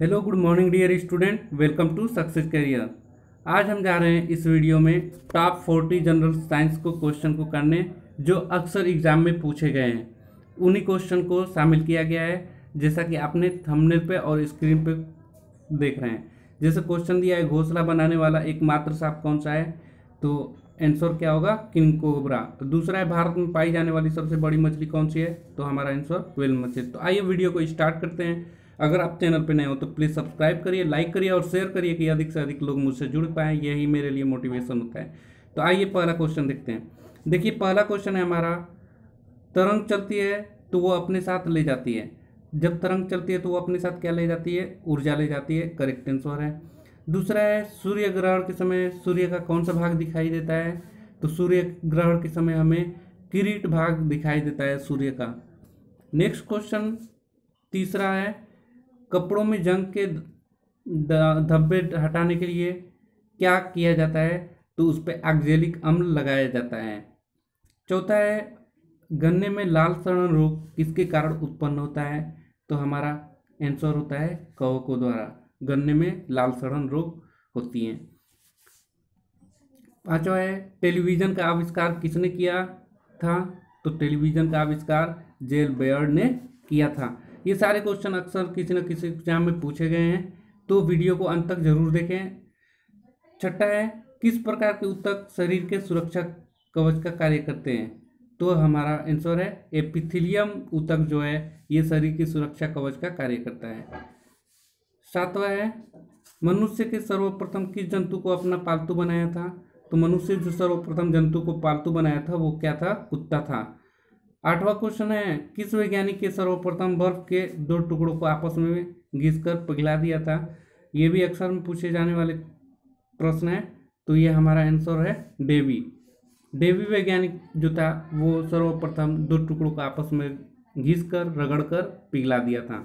Hello good morning dear student, welcome to success career. आज हम जा रहे हैं इस वीडियो में टॉप 40 जनरल साइंस को क्वेश्चन को करने, जो अक्सर एग्जाम में पूछे गए हैं। उन्हीं क्वेश्चन को शामिल किया गया है, जैसा कि आपने थंबनेल पे और स्क्रीन पे देख रहे हैं। जैसे क्वेश्चन दिया है, घोंसला बनाने वाला एकमात्र सांप कौन सा है, तो आंसर क्या होगा, किंग कोबरा। दूसरा है, भारत में पाई जाने वाली सबसे बड़ी मछली कौन सी है, तो हमारा आंसर व्हेल मछली। तो आइए वीडियो को स्टार्ट करते हैं। अगर आप चैनल पर नए हो तो प्लीज़ सब्सक्राइब करिए, लाइक करिए और शेयर करिए कि अधिक से अधिक लोग मुझसे जुड़ पाएँ। यही मेरे लिए मोटिवेशन होता है। तो आइए पहला क्वेश्चन देखते हैं। देखिए पहला क्वेश्चन है हमारा, तरंग चलती है तो वो अपने साथ ले जाती है। जब तरंग चलती है तो वो अपने साथ क्या ले जाती है, ऊर्जा ले जाती है, करेक्ट आंसर है। दूसरा है, सूर्य ग्रहण के समय सूर्य का कौन सा भाग दिखाई देता है, तो सूर्य ग्रहण के समय हमें किरीट भाग दिखाई देता है सूर्य का। नेक्स्ट क्वेश्चन तीसरा है, कपड़ों में जंग के धब्बे हटाने के लिए क्या किया जाता है, तो उस पर ऑक्जेलिक अम्ल लगाया जाता है। चौथा है, गन्ने में लाल सड़न रोग किसके कारण उत्पन्न होता है, तो हमारा आंसर होता है कवकों द्वारा। गन्ने में लाल सड़न रोग होती है। पांचवा है, टेलीविज़न का आविष्कार किसने किया था, तो टेलीविज़न का आविष्कार जे. एल. बेयर्ड ने किया था। ये सारे क्वेश्चन अक्सर किसी न किसी एग्जाम में पूछे गए हैं, तो वीडियो को अंत तक जरूर देखें। छठा है, किस प्रकार के ऊतक शरीर के सुरक्षा कवच का कार्य करते हैं, तो हमारा आंसर है एपिथीलियम ऊतक जो है ये शरीर की सुरक्षा कवच का कार्य करता है। सातवां है, मनुष्य के सर्वप्रथम किस जंतु को अपना पालतू बनाया था, तो मनुष्य जो सर्वप्रथम जंतु को पालतू बनाया था वो क्या था, कुत्ता था। आठवां क्वेश्चन है, किस वैज्ञानिक के सर्वप्रथम बर्फ के दो टुकड़ों को आपस में घिसकर पिघला दिया था, ये भी अक्सर में पूछे जाने वाले प्रश्न है, तो ये हमारा आंसर है डेवी। डेवी वैज्ञानिक जो था वो सर्वप्रथम दो टुकड़ों को आपस में घिसकर रगड़कर पिघला दिया था।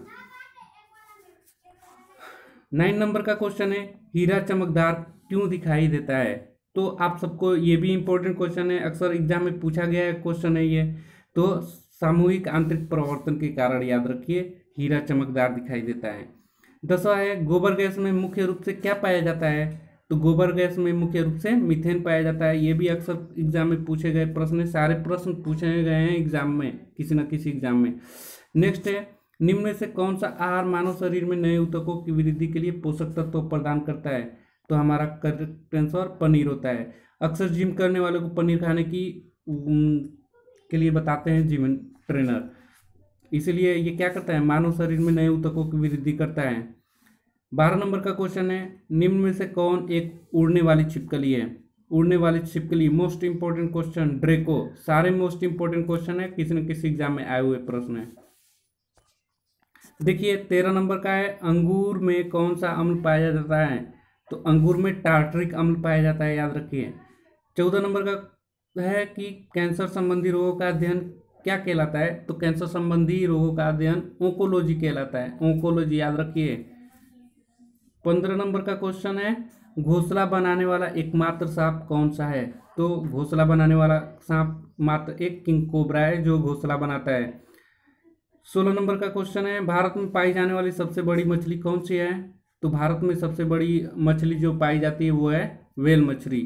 9 नंबर का क्वेश्चन है, हीरा चमकदार क्यों दिखाई देता है, तो आप सबको ये भी इम्पोर्टेंट क्वेश्चन है, अक्सर एग्जाम में पूछा गया क्वेश्चन है ये। तो सामूहिक आंतरिक परिवर्तन के कारण याद रखिए हीरा चमकदार दिखाई देता है। 10वां है, गोबर गैस में मुख्य रूप से क्या पाया जाता है, तो गोबर गैस में मुख्य रूप से मीथेन पाया जाता है। ये भी अक्सर एग्जाम में पूछे गए प्रश्न है, सारे प्रश्न पूछे गए हैं एग्जाम में, किसी न किसी एग्जाम में। नेक्स्ट है, निम्न में से कौन सा आहार मानव शरीर में नए ऊतकों की वृद्धि के लिए पोषक तत्व प्रदान करता है, तो हमारा करेक्ट आंसर पनीर होता है। अक्सर जिम करने वालों को पनीर खाने की के लिए बताते हैं जिम ट्रेनर, इसीलिए ये क्या करता है, मानव शरीर में नए ऊतकों की वृद्धि करता है। 12 नंबर का क्वेश्चन है, निम्न में से कौन एक उड़ने वाली छिपकली है, उड़ने वाली छिपकली मोस्ट इंपॉर्टेंट क्वेश्चन ड्रेको। सारे मोस्ट इंपॉर्टेंट क्वेश्चन है, किसी न किसी एग्जाम में आए हुए प्रश्न है। देखिए 13 नंबर का है, अंगूर में कौन सा अम्ल पाया जाता है, तो अंगूर में टार्टरिक अम्ल पाया जाता है, याद रखिए। 14 नंबर का है कि कैंसर संबंधी रोगों का अध्ययन क्या कहलाता है, तो कैंसर संबंधी रोगों का अध्ययन ओंकोलॉजी कहलाता है, ओंकोलॉजी याद रखिए। 15 नंबर का क्वेश्चन है, घोंसला बनाने वाला एकमात्र सांप कौन सा है, तो घोंसला बनाने वाला सांप मात्र एक किंग कोबरा है जो घोंसला बनाता है। 16 नंबर का क्वेश्चन है, भारत में पाई जाने वाली सबसे बड़ी मछली कौन सी है, तो भारत में सबसे बड़ी मछली जो पाई जाती है वो है व्हेल मछली।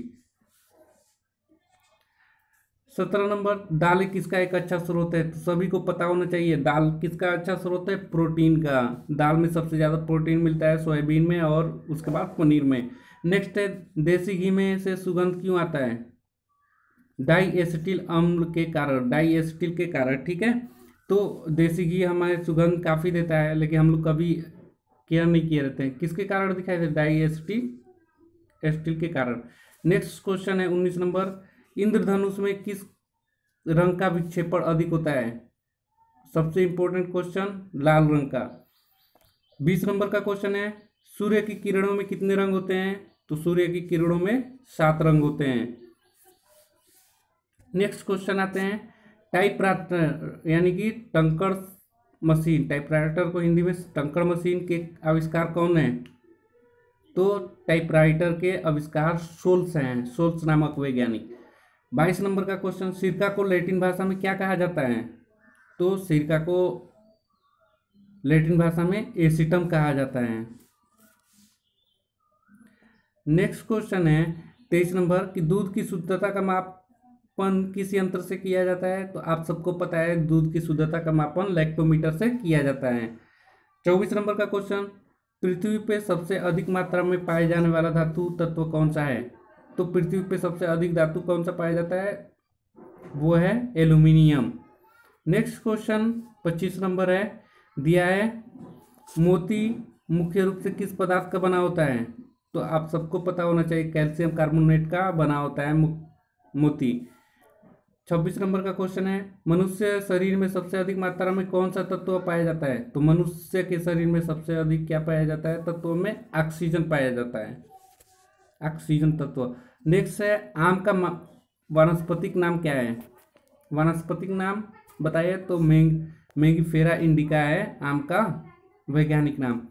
17 नंबर, दाल किसका एक अच्छा स्रोत है, तो सभी को पता होना चाहिए दाल किसका अच्छा स्रोत है, प्रोटीन का। दाल में सबसे ज़्यादा प्रोटीन मिलता है सोयाबीन में और उसके बाद पनीर में। नेक्स्ट है, देसी घी में से सुगंध क्यों आता है, डाइएसिटिल अम्ल के कारण, डाइएसिटिल के कारण, ठीक है। तो देसी घी हमारे सुगंध काफ़ी देता है, लेकिन हम लोग कभी केयर नहीं किए रहते हैं, किसके कारण दिखाई देता है, डाइएसिटिल एसिटिल के कारण। नेक्स्ट क्वेश्चन है 19 नंबर, इंद्रधनुष में किस रंग का विक्षेपण अधिक होता है, सबसे इंपॉर्टेंट क्वेश्चन लाल रंग का। 20 नंबर का क्वेश्चन है, सूर्य की किरणों में कितने रंग होते हैं, तो सूर्य की किरणों में 7 रंग होते हैं। नेक्स्ट क्वेश्चन आते हैं, टाइपराइटर यानी कि टंकर मशीन, टाइपराइटर को हिंदी में टंकर मशीन के आविष्कार कौन है, तो टाइपराइटर के आविष्कार शोल्स हैं, शोल्स नामक वैज्ञानिक। 22 नंबर का क्वेश्चन, सिरका को लैटिन भाषा में क्या कहा जाता है, तो सिरका को लैटिन भाषा में एसिटम कहा जाता है। नेक्स्ट क्वेश्चन है 23 नंबर कि दूध की शुद्धता का मापन किस यंत्र से किया जाता है। तो आप सबको पता है दूध की शुद्धता का मापन लैक्टोमीटर से किया जाता है। 24 नंबर का क्वेश्चन, पृथ्वी पे सबसे अधिक मात्रा में पाए जाने वाला धातु तत्व कौन सा है। तो पृथ्वी पे सबसे अधिक धातु कौन सा पाया जाता है, वो है एल्यूमिनियम। नेक्स्ट क्वेश्चन 25 नंबर है, दिया है मोती मुख्य रूप से किस पदार्थ का बना होता है। तो आप सबको पता होना चाहिए कैल्सियम कार्बोनेट का बना होता है मोती। 26 नंबर का क्वेश्चन है, मनुष्य शरीर में सबसे अधिक मात्रा में कौन सा तत्व पाया जाता है। तो मनुष्य के शरीर में सबसे अधिक क्या पाया जाता है, तत्व में ऑक्सीजन पाया जाता है, ऑक्सीजन तत्व। नेक्स्ट है, आम का वानस्पतिक नाम क्या है। वानस्पतिक नाम बताइए, तो मैंगिफेरा इंडिका है आम का वैज्ञानिक नाम।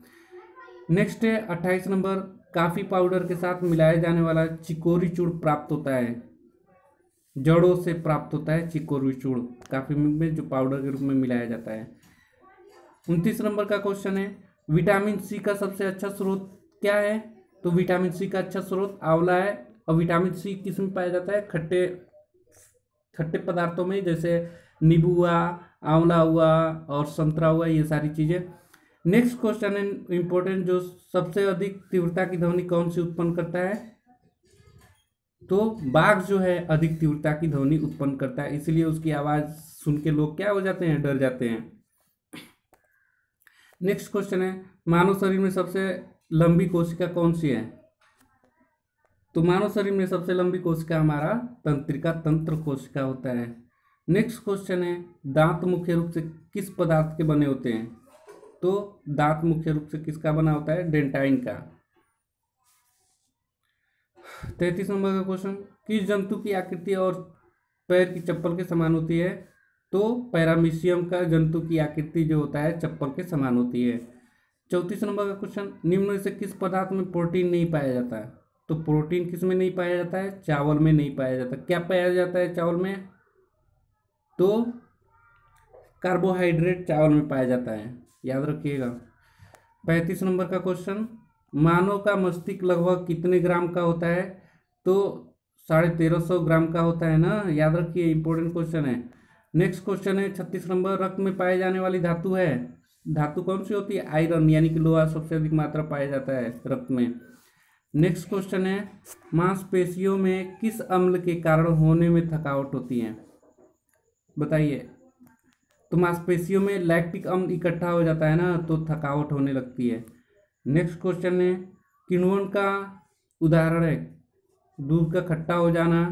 नेक्स्ट है 28 नंबर, काफ़ी पाउडर के साथ मिलाए जाने वाला चिकोरी चूड़ प्राप्त होता है। जड़ों से प्राप्त होता है चिकोरी चूड़, काफ़ी में जो पाउडर के रूप में मिलाया जाता है। 29 नंबर का क्वेश्चन है, विटामिन सी का सबसे अच्छा स्रोत क्या है। तो विटामिन सी का अच्छा स्रोत आंवला है। और विटामिन सी किस में पाया जाता है, खट्टे खट्टे पदार्थों में, जैसे नींबू हुआ, आंवला हुआ और संतरा हुआ, ये सारी चीज़ें। नेक्स्ट क्वेश्चन है इम्पोर्टेंट, जो सबसे अधिक तीव्रता की ध्वनि कौन सी उत्पन्न करता है। तो बाघ जो है अधिक तीव्रता की ध्वनि उत्पन्न करता है, इसलिए उसकी आवाज़ सुन के लोग क्या हो जाते हैं, डर जाते हैं। नेक्स्ट क्वेश्चन है, मानव शरीर में सबसे लंबी कोशिका कौन सी है। तो मानव शरीर में सबसे लंबी कोशिका हमारा तंत्रिका तंत्र कोशिका होता है। नेक्स्ट क्वेश्चन है, दांत मुख्य रूप से किस पदार्थ के बने होते हैं। तो दांत मुख्य रूप से किसका बना होता है, डेंटाइन का। 33 नंबर का क्वेश्चन, किस जंतु की आकृति और पैर की चप्पल के समान होती है। तो पैरामीशियम का जंतु की आकृति जो होता है चप्पल के समान होती है। 34 नंबर का क्वेश्चन, निम्न में से किस पदार्थ में प्रोटीन नहीं पाया जाता है। तो प्रोटीन किस में नहीं पाया जाता है, चावल में नहीं पाया जाता। क्या पाया जाता है चावल में, तो कार्बोहाइड्रेट चावल में पाया जाता है, याद रखिएगा। 35 नंबर का क्वेश्चन, मानव का मस्तिष्क लगभग कितने ग्राम का होता है। तो 1350 ग्राम का होता है ना, याद रखिए, इंपॉर्टेंट क्वेश्चन है। नेक्स्ट क्वेश्चन है 36 नंबर, रक्त में पाए जाने वाली धातु है, धातु कौन सी होती है, आयरन यानी कि लोहा सबसे अधिक मात्रा पाया जाता है रक्त में। नेक्स्ट क्वेश्चन है, मांसपेशियों में किस अम्ल के कारण होने में थकावट होती है, बताइए। तो मांसपेशियों में लैक्टिक अम्ल इकट्ठा हो जाता है ना, तो थकावट होने लगती है। नेक्स्ट क्वेश्चन है, किण्वन का उदाहरण है दूध का खट्टा हो जाना,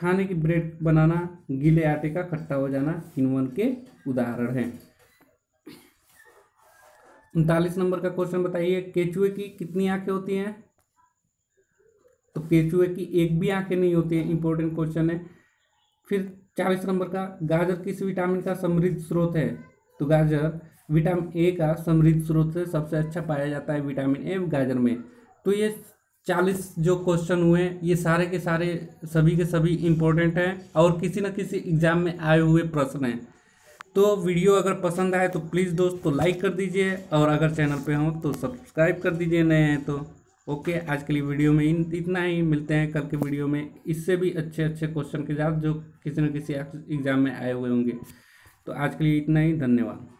खाने की ब्रेड बनाना, गीले आटे का खट्टा हो जाना, किण्वन के उदाहरण हैं। 39 नंबर का क्वेश्चन बताइए, केचुए की कितनी आंखें होती हैं। तो केचुए की एक भी आंखें नहीं होती है, इंपॉर्टेंट क्वेश्चन है। फिर 40 नंबर का, गाजर किस विटामिन का समृद्ध स्रोत है। तो गाजर विटामिन ए का समृद्ध स्रोत से सबसे अच्छा पाया जाता है, विटामिन ए गाजर में। तो ये 40 जो क्वेश्चन हुए, ये सारे के सारे सभी के सभी इम्पोर्टेंट हैं और किसी न किसी एग्ज़ाम में आए हुए प्रश्न हैं। तो वीडियो अगर पसंद आए तो प्लीज़ दोस्तों लाइक कर दीजिए, और अगर चैनल पे हो तो सब्सक्राइब कर दीजिए, नए हैं तो। ओके, आज के लिए वीडियो में इतना ही, मिलते हैं कल के वीडियो में इससे भी अच्छे अच्छे क्वेश्चन के साथ, जो किसी न किसी एग्ज़ाम में आए हुए होंगे। तो आज के लिए इतना ही, धन्यवाद।